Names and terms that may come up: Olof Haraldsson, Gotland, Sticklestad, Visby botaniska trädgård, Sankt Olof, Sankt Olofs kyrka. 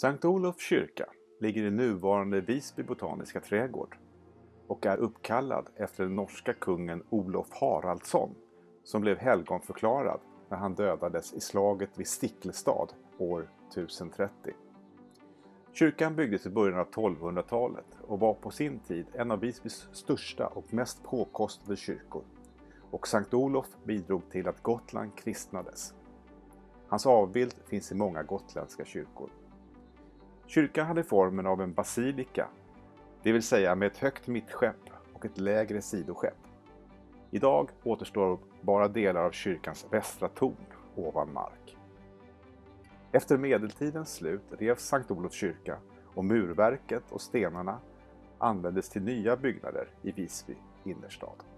Sankt Olofs kyrka ligger i nuvarande Visby botaniska trädgård och är uppkallad efter den norska kungen Olof Haraldsson som blev helgonförklarad när han dödades i slaget vid Sticklestad år 1030. Kyrkan byggdes i början av 1200-talet och var på sin tid en av Visbys största och mest påkostade kyrkor, och Sankt Olof bidrog till att Gotland kristnades. Hans avbild finns i många gotländska kyrkor. Kyrkan hade formen av en basilika, det vill säga med ett högt mittskepp och ett lägre sidoskepp. Idag återstår bara delar av kyrkans västra torn ovan mark. Efter medeltidens slut revs Sankt Olofs kyrka och murverket och stenarna användes till nya byggnader i Visby innerstad.